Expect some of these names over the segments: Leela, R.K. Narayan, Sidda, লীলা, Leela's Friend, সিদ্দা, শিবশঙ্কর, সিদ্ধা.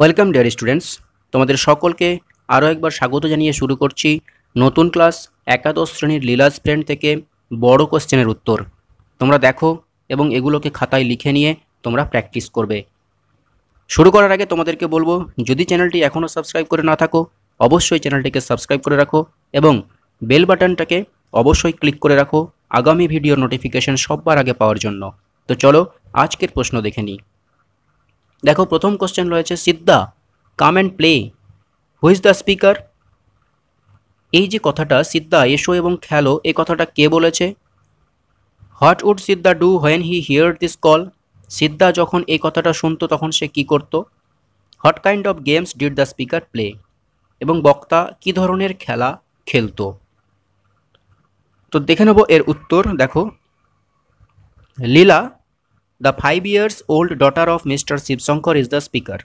Welcome dear students, তোমাদের সকলকে আরও একবার স্বাগত জানিয়ে শুরু করছি নতুন ক্লাস একাদশ শ্রেণীর লিলাসপ্রান্ট থেকে বড় কোশ্চেনের উত্তর। তোমরা দেখো এবং এগুলোকে খাতায় লিখে নিয়ে তোমরা প্র্যাকটিস করবে। শুরু করার আগে তোমাদেরকে বলবো, যদি চ্যানেলটি এখনও সাবস্ক্রাইব করে না থাকো অবশ্যই চ্যানেলটিকে সাবস্ক্রাইব করে রাখো এবং বেল বাটনটাকে অবশ্যই ক্লিক করে রাখো আগামী ভিডিওর নোটিফিকেশন সবার আগে পাওয়ার জন্য। তো চলো আজকের প্রশ্ন দেখে নিই। দেখো প্রথম কোশ্চেন রয়েছে, সিদ্দা come and play, who is the speaker? এই যে কথাটা সিদ্দা এসো এবং খেলো, এই কথাটা কে বলেছে? What would সিদ্দা do when he hear this call? সিদ্দা যখন এই কথাটা শুনতো তখন সে কি করত? What kind of games did the speaker play, এবং বক্তা কি ধরনের খেলা খেলতো? তো দেখে নেব এর উত্তর। দেখো, লীলা the 5 years old daughter of mister শিবশঙ্কর is the speaker,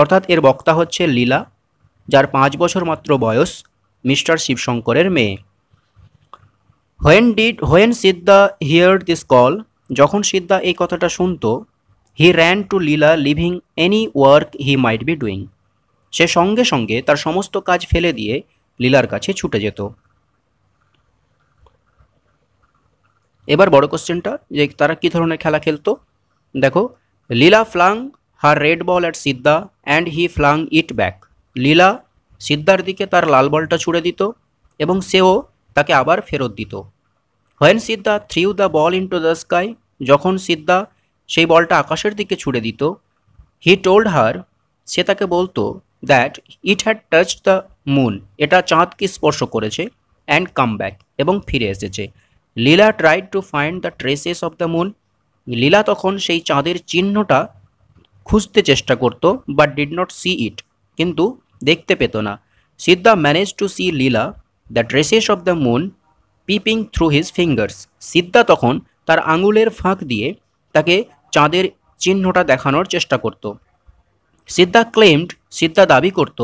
অর্থাৎ এর বক্তা হচ্ছে লীলা, যার 5 বছর মাত্র বয়স, মিস্টার শিবশঙ্করের মেয়ে। When সিদ্দা heard this call, যখন সিদ্দা এই কথাটা শুনত, he ran to লীলা leaving any work he might be doing, সে সঙ্গে সঙ্গে তার সমস্ত কাজ ফেলে দিয়ে লীলার কাছে ছুটে যেত। এবার বড় কোশ্চেনটা, যে তারা কী ধরনের খেলা খেলতো। দেখো, লীলা flung her red ball at সিদ্দা and he flung it back, লীলা সিদ্দার দিকে তার লাল বলটা ছুড়ে দিত এবং সেও তাকে আবার ফেরত দিত। When সিদ্দা threw the ball into the sky, যখন সিদ্দা সেই বলটা আকাশের দিকে ছুড়ে দিত, হি টোল্ড হার, সে তাকে বলতো, that it had touched the moon, এটা চাঁদকে স্পর্শ করেছে, অ্যান্ড কাম ব্যাক, এবং ফিরে এসেছে। লীলা tried to find the traces of the moon, লীলা তখন সেই চাঁদের চিহ্নটা খুঁজতে চেষ্টা করত, but did not see it, কিন্তু দেখতে পেত না। সিদ্দা manage to see লীলা the traces of the moon peeping through his fingers, সিদ্দা তখন তার আঙুলের ফাঁক দিয়ে তাকে চাঁদের চিহ্নটা দেখানোর চেষ্টা করত। সিদ্দা ক্লেমড, সিদ্দা দাবি করত,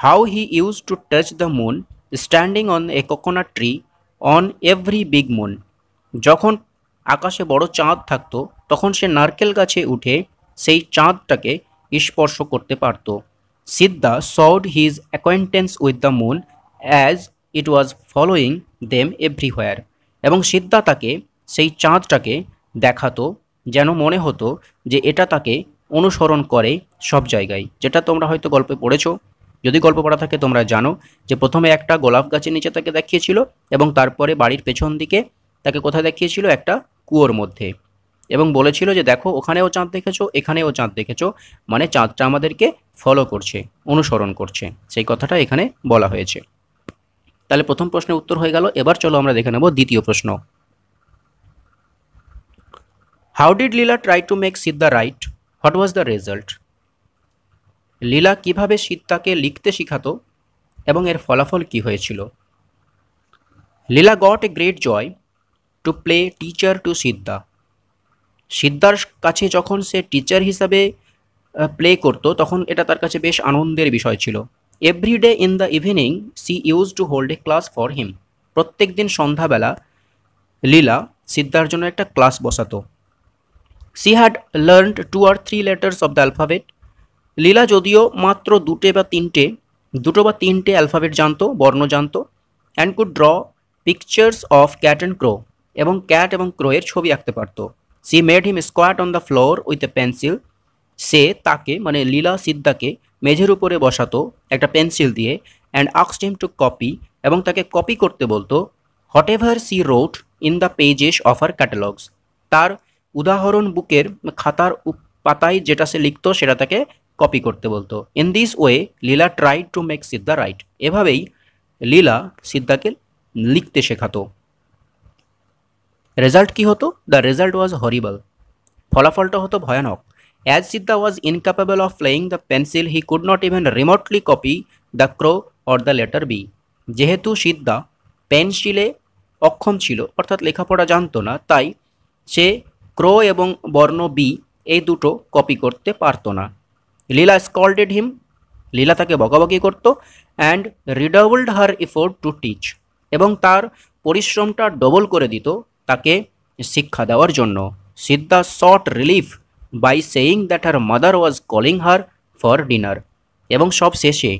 how he use to touch the moon standing on a coconut tree on every big moon, যখন আকাশে বড় চাঁদ থাকতো তখন সে নারকেল গাছে উঠে সেই চাঁদটাকে স্পর্শ করতে পারত। সিদ্দা showed his acquaintance with the moon as it was following them everywhere, এবং সিদ্দা তাকে সেই চাঁদটাকে দেখাতো, যেন মনে হতো যে এটা তাকে অনুসরণ করে সব জায়গায়। যেটা তোমরা হয়তো গল্পে পড়েছো, যদি গল্প পড়া থাকে তোমরা জানো যে প্রথমে একটা গোলাপ গাছের নিচে তাকে দেখিয়েছিল এবং তারপরে বাড়ির পেছন দিকে তাকে কোথায় দেখিয়েছিল? একটা কুয়োর মধ্যে, এবং বলেছিল যে দেখো ওখানেও চাঁদ দেখেছো, এখানেও চাঁদ দেখেছো, মানে চাঁদটা আমাদেরকে ফলো করছে, অনুসরণ করছে, সেই কথাটা এখানে বলা হয়েছে। তাহলে প্রথম প্রশ্নের উত্তর হয়ে গেল। এবার চলো আমরা দেখে নেব দ্বিতীয় প্রশ্ন। How did লীলা try to make সিদ্দা write, what was the result? লীলা কিভাবে সিদ্দাকে লিখতে শেখাতো এবং এর ফলাফল কি হয়েছিল? লীলা got a great joy to play teacher to সিদ্দা, সিদ্দার কাছে যখন সে টিচার হিসাবে প্লে করতো তখন এটা তার কাছে বেশ আনন্দের বিষয় ছিল। Every day in the evening she use to hold a class for him, প্রত্যেক দিন সন্ধ্যাবেলা লীলা সিদ্দার জন্য একটা ক্লাস বসাতো। She had learned 2 or 3 letters of the alphabet, লীলা যদিও মাত্র দুটো বা তিনটে অ্যালফাবেট জানতো, বর্ণ জানতো। And could draw pictures of cat and crow, এবং ক্যাট এবং ক্রোয়ের ছবি আঁকতে পারত। She made him squat on the floor with a pencil, সে তাকে মানে লীলা সিদ্দাকে মেঝের উপরে বসাতো একটা পেন্সিল দিয়ে। And asked him to copy, এবং তাকে কপি করতে বলতো। Whatever she wrote in the pages of her catalogues, তার উদাহরণ বুকের খাতার পাতায় যেটা সে লিখতো সেটা তাকে কপি করতে বলতো। In this way লীলা tried to make সিদ্দা write, এভাবেই লীলা সিদ্দাকে লিখতে শেখাতো। রেজাল্ট কি হতো? দ্য রেজাল্ট ওয়াজ হরিবল, ফলাফলটা হতো ভয়ানক। As সিদ্দা was incapable of playing the pencil he could not even remotely copy the crow or the letter B, যেহেতু সিদ্দা পেন্সিলে অক্ষম ছিল অর্থাৎ লেখাপড়া জানতো না, তাই সে ক্রো এবং বর্ণ বি এই দুটো কপি করতে পারতো না। লীলা স্কল্ডেড হিম, লীলা তাকে বকাবকি করত। And redoubled her effort to teach, এবং তার পরিশ্রমটা ডবল করে দিত তাকে শিক্ষা দেওয়ার জন্য। সিদ্দা sought relief by saying that her mother was calling her for dinner এবং সব শেষে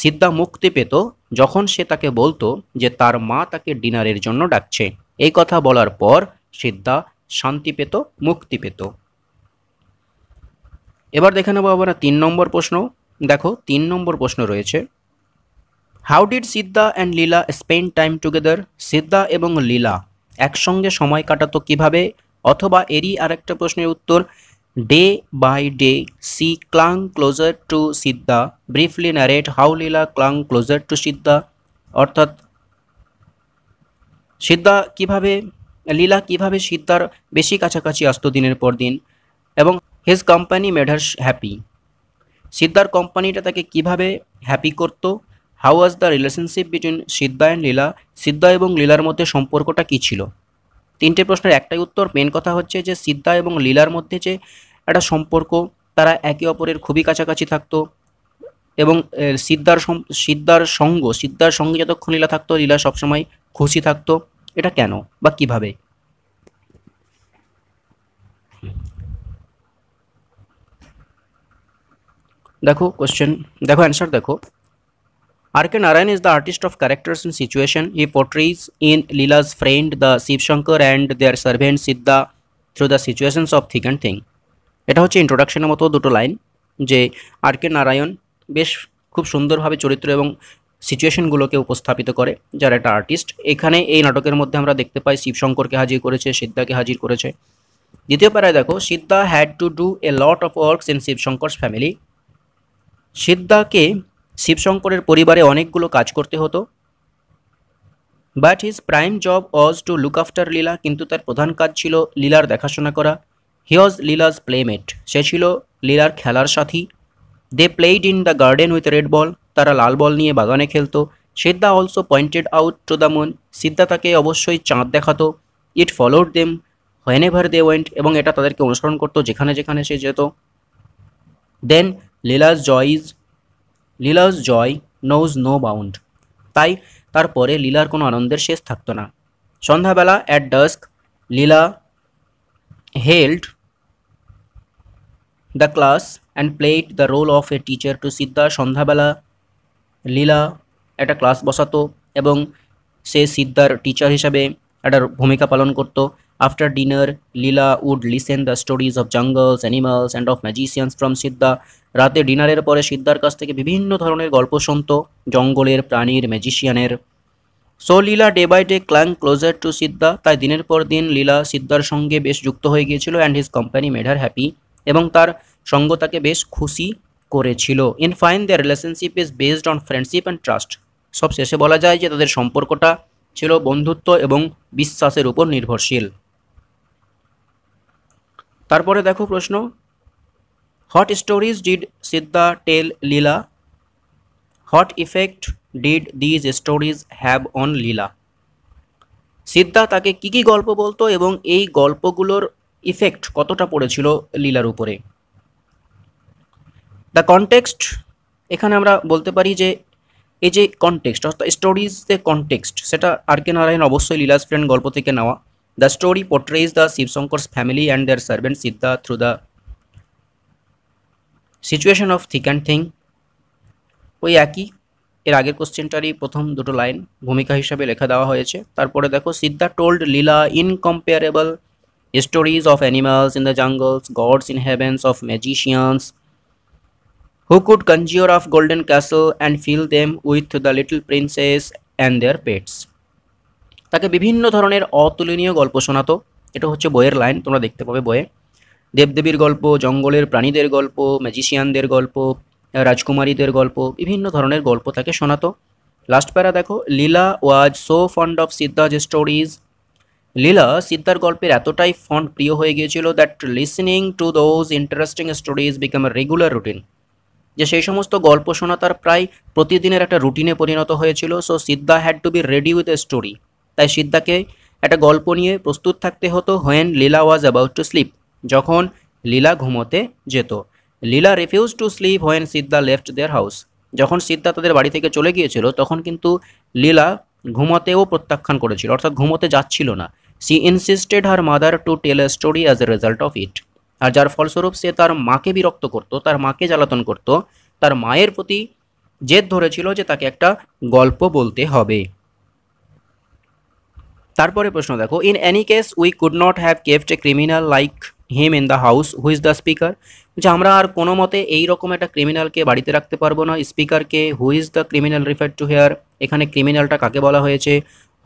সিদ্ধা মুক্তি পেত যখন সে তাকে বলতো যে তার মা তাকে ডিনারের জন্য ডাকছে। এই কথা বলার পর সিদ্ধা শান্তি পেত, মুক্তি পেত। এবার দেখে নেব আমরা 3 নম্বর প্রশ্ন। দেখো 3 নম্বর প্রশ্ন রয়েছে, how did সিদ্ধা and লীলা spend time together? সিদ্ধা এবং লীলা একসঙ্গে সময় কাটাতো কিভাবে? অথবা এরই আরেকটা প্রশ্নের উত্তর, Day by day, she clung closer to Sidda. Briefly narrate how Leela clung closer to Sidda. অর্থাৎ সিদ্ধা কিভাবে, লীলা কিভাবে সিদ্ধার বেশি কাছাকাছি আসতো দিনের পর দিন, এবং his company made her happy. সিদ্ধার কোম্পানিটা তাকে কিভাবে হ্যাপি করত? How was the relationship between Sidda and Leela? সিদ্ধা এবং লীলার মধ্যে সম্পর্কটা কী ছিল? 3টে প্রশ্নের একটাই উত্তর। মেন কথা হচ্ছে যে সিদ্ধা এবং লীলার মধ্যে যে একটা সম্পর্ক, তারা একে অপরের খুবই কাছাকাছি থাকতো, এবং সিদ্ধার সঙ্গে যতক্ষণ লীলা থাকতো লীলা সবসময় খুশি থাকতো। এটা কেন বা কিভাবে? দেখো কোশ্চেন, দেখো অ্যান্সার দেখো। R.K. Narayan is the artist of characters and situation. He portrays in Leela's friend, the Sivasankar, and their servant Sidda through the situations of thick and thin. এটা হচ্ছে ইন্ট্রোডাকশনের মতো দুটো লাইন, যে R.K. Narayan বেশ খুব সুন্দরভাবে চরিত্র এবং সিচুয়েশনগুলোকে উপস্থাপিত করে, যারা একটা আর্টিস্ট। এখানে এই নাটকের মধ্যে আমরা দেখতে পাই শিবশঙ্করকে হাজির করেছে, সিদ্ধাকে হাজির করেছে। দ্বিতীয় পারায় দেখো, সিদ্ধা had to do a lot of works in Shivshankar's family. সিদ্ধাকে শিবশঙ্করের পরিবারে অনেকগুলো কাজ করতে হতো। But his prime job was to look after লীলা, কিন্তু তার প্রধান কাজ ছিল লীলার দেখাশোনা করা। হি ওয়াজ লীলাজ প্লেমেট, সে ছিল লীলার খেলার সাথী। They played in the garden with red ball, তারা লাল বল নিয়ে বাগানে খেলতো। সিদ্ধা also pointed out to the moon, সিদ্ধা তাকে অবশ্যই চাঁদ দেখাতো। It followed them whenever they went, এবং এটা তাদেরকে অনুসরণ করতো যেখানে যেখানে সে যেত। Then Leela's joy knows no bound, তাই তারপরে লীলার কোনো আনন্দের শেষ থাকতো না। সন্ধ্যাবেলা at dusk লীলা held the class and played the role of a teacher to সিদ্ধা। সন্ধ্যাবেলা লীলা একটা ক্লাস বসাতো এবং সে সিদ্ধার টিচার হিসাবে একটা ভূমিকা পালন করত। After dinner লীলা would listen the stories of jungles, animals and of magicians from সিদ্ধা। রাতে ডিনারের পরে সিদ্ধার কাছ থেকে বিভিন্ন ধরনের গল্প শুনত, জঙ্গলের, প্রাণীর, ম্যাজিশিয়ানের। So লীলা day by day clung closer to সিদ্ধা, তাই দিনের পর দিন লীলা সিদ্ধার সঙ্গে বেশ যুক্ত হয়ে গিয়েছিল। And his company made her happy, এবং তার সঙ্গ তাকে বেশ খুশি করেছিল। In fine their relationship is based on friendship and trust. সব শেষে বলা যায় যে তাদের সম্পর্কটা ছিল বন্ধুত্ব এবং বিশ্বাসের উপর নির্ভরশীল। তারপরে দেখো প্রশ্ন, What stories did Sidda tell Leela? What effect did these stories have on Leela? সিদ্ধা তাকে কী কী গল্প বলতো এবং এই গল্পগুলোর ইফেক্ট কতটা পড়েছিল লীলার উপরে? দ্য কনটেক্সট, এখানে আমরা বলতে পারি যে এই যে কনটেক্সট, অর্থাৎ স্টোরিজ যে কনটেক্সট, সেটা R.K. Narayan অবশ্যই লিলাস ফ্রেন্ড গল্প থেকে নেওয়া। The story portrays the Shivshankar's family and their servant সিদ্ধা through the situation of thick and thin. ওই একই এর আগের কোশ্চেনটারই প্রথম দুটো লাইন ভূমিকা হিসাবে লেখা দেওয়া হয়েছে। তারপরে দেখো, সিদ্ধা told লীলা incomparable stories of animals in the jungles, gods in heavens, of magicians who could conjure of golden castle and fill them with the little princess and their pets. তাকে বিভিন্ন ধরনের অতুলনীয় গল্প শোনাতো। এটা হচ্ছে বইয়ের লাইন, তোমরা দেখতে পাবে বইয়ে। দেবদেবীর গল্প, জঙ্গলের প্রাণীদের গল্প, ম্যাজিশিয়ানদের গল্প, রাজকুমারীদের গল্প, বিভিন্ন ধরনের গল্প তাকে শোনাতো। লাস্ট প্যারা দেখো, লীলা was so fond of Siddha's stories. লীলা সিদ্ধার গল্পের এতটাই ফন্ড প্রিয় হয়ে গিয়েছিল, that listening to those interesting stories become a regular routine, যে সেই সমস্ত গল্প শোনা তার প্রায় প্রতিদিনের একটা রুটিনে পরিণত হয়েছিল। So সিদ্ধা had to be ready with a story, তাই সিদ্ধাকে একটা গল্প নিয়ে প্রস্তুত থাকতে হতো। When লীলা was about to sleep, যখন লীলা ঘুমোতে যেত। লীলা refuse to sleep when সিদ্ধা left their house, যখন সিদ্ধা তাদের বাড়ি থেকে চলে গিয়েছিল তখন কিন্তু লীলা ঘুমোতেও প্রত্যাখ্যান করেছিল, অর্থাৎ ঘুমোতে যাচ্ছিল না। She insisted her mother to tell a story as a result of it, আর যার ফলস্বরূপ সে তার মাকে বিরক্ত করত, তার মাকে জ্বালাতন করত, তার মায়ের প্রতি জেদ ধরেছিল যে তাকে একটা গল্প বলতে হবে। তারপরে প্রশ্ন দেখো, in any case we could not have kept a criminal like him in the house who is the speaker. যে আমরা আর কোনো মতে এইরকম একটা ক্রিমিনালকে বাড়িতে রাখতে পারবো না। স্পিকারকে, who is the criminal refer to here, এখানে ক্রিমিনালটা কাকে বলা হয়েছে।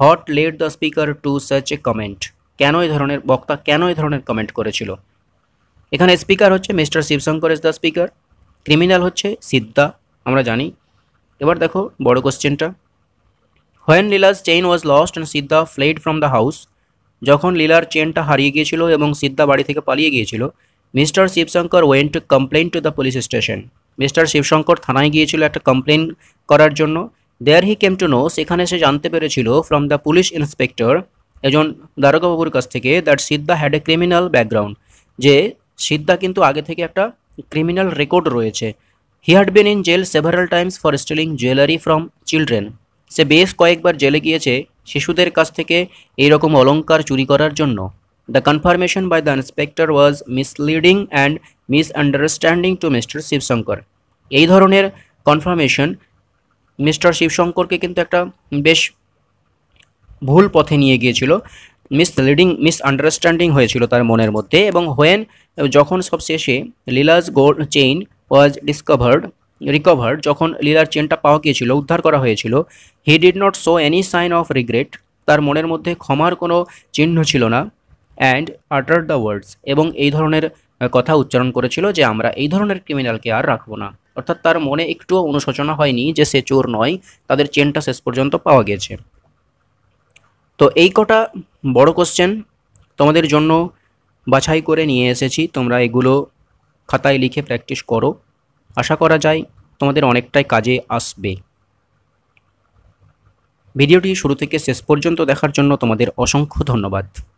What led the speaker to such a comment, কেন এই ধরনের বক্তা কেন এই ধরনের কমেন্ট করেছিল। এখানে স্পিকার হচ্ছে mister শিবশঙ্কর is the speaker, criminal হচ্ছে সিদ্দা, আমরা জানি। এবার দেখো বড় কোশ্চেনটা, when Leela's chain was lost and সিদ্দা fled from the house, যখন লীলার চেনটা হারিয়ে গিয়েছিল এবং সিদ্দা বাড়ি থেকে পালিয়ে গিয়েছিল, mister শিবশঙ্কর went to complain to the police station, mister শিবশঙ্কর থানায় গিয়েছিল একটা কমপ্লেন করার জন্য। দেয়ার হি কেম টু নো, সেখানে সে জানতে পেরেছিল ফ্রম দ্য পুলিশ ইন্সপেক্টর, একজন দারোগাবাবুর কাছ থেকে, that সিদ্দা had a criminal background, যে সিদ্দা কিন্তু আগে থেকে একটা ক্রিমিনাল রেকর্ড রয়েছে। He had been in jail several times for stealing jewellery from children, সে বেশ কয়েকবার জেলে গিয়েছে শিশুদের কাছ থেকে এইরকম অলঙ্কার চুরি করার জন্য। The confirmation by the inspector was misleading and misunderstanding to mister শিবশঙ্কর, এই ধরনের কনফার্মেশন মিস্টার শিবশঙ্করকে কিন্তু একটা বেশ ভুল পথে নিয়ে গিয়েছিল, মিসলিডিং মিসআন্ডারস্ট্যান্ডিং হয়েছিল তার মনের মধ্যে। এবং হোয়েন, যখন সবশেষে Leela's gold chain was discovered recovered, যখন লীলার চেনটা পাওয়া গিয়েছিল, উদ্ধার করা হয়েছিল, he did not show any sign of regret, তার মনের মধ্যে ক্ষমার কোনো চিহ্ন ছিল না। অ্যান্ড আটার দ্য ওয়ার্ডস, এবং এই ধরনের কথা উচ্চারণ করেছিল যে আমরা এই ধরনের ক্রিমিনালকে আর রাখবো না, অর্থাৎ তার মনে একটুও অনুশোচনা হয়নি যে সে চোর নয়, তাদের চেনটা শেষ পর্যন্ত পাওয়া গিয়েছে। তো এই কটা বড় কোশ্চেন তোমাদের জন্য বাছাই করে নিয়ে এসেছি, তোমরা এগুলো খাতায় লিখে প্র্যাকটিস করো, আশা করা যায় তোমাদের অনেকটাই কাজে আসবে। ভিডিওটি শুরু থেকে শেষ পর্যন্ত দেখার জন্য তোমাদের অসংখ্য ধন্যবাদ।